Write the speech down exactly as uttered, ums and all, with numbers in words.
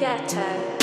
Ghetto.